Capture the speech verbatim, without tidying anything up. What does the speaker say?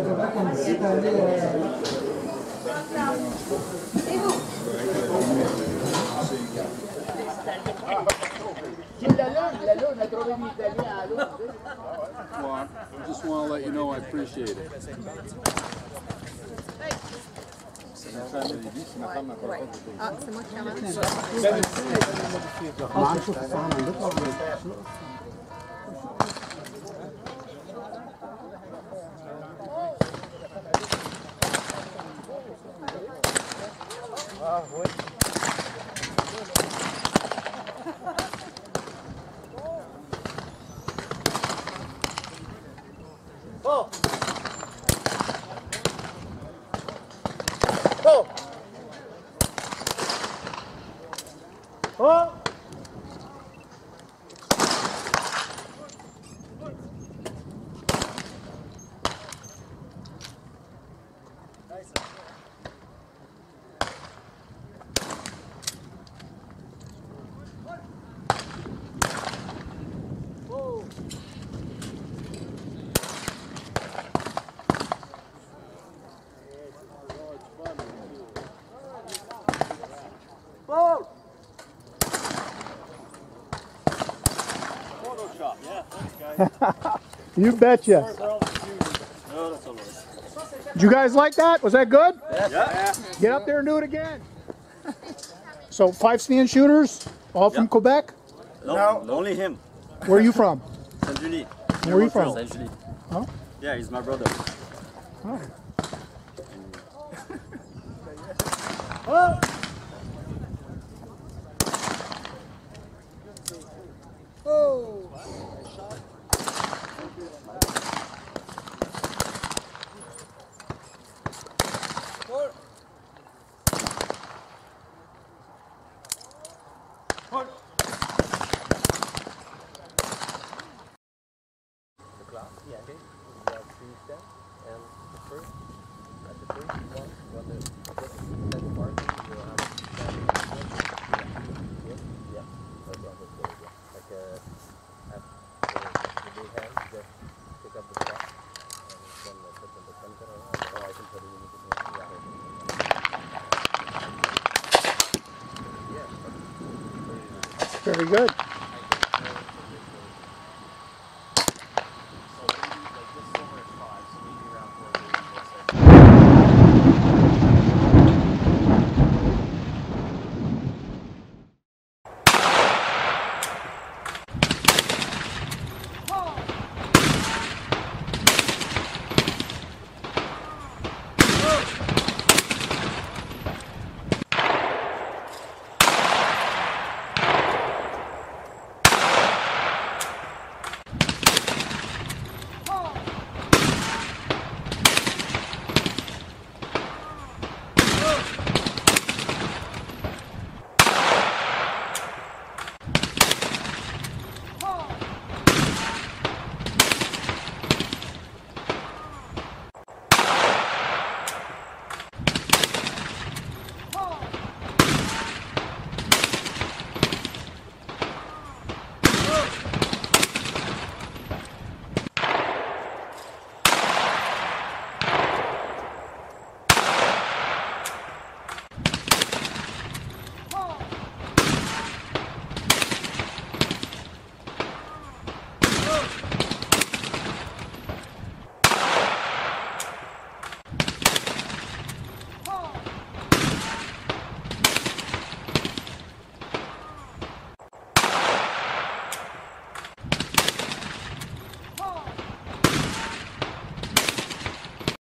Well, I just want to let you know I appreciate it. Ah, bueno. Oh. Oh. Oh. You betcha. Did you guys like that? Was that good? Yeah. Get up there and do it again. So five stand shooters, all yeah. from Quebec? No, no, only him. Where are you from? Saint-Julie. Where are you from? Saint-Julie. Huh? Yeah, he's my brother. Oh. Oh. Very good.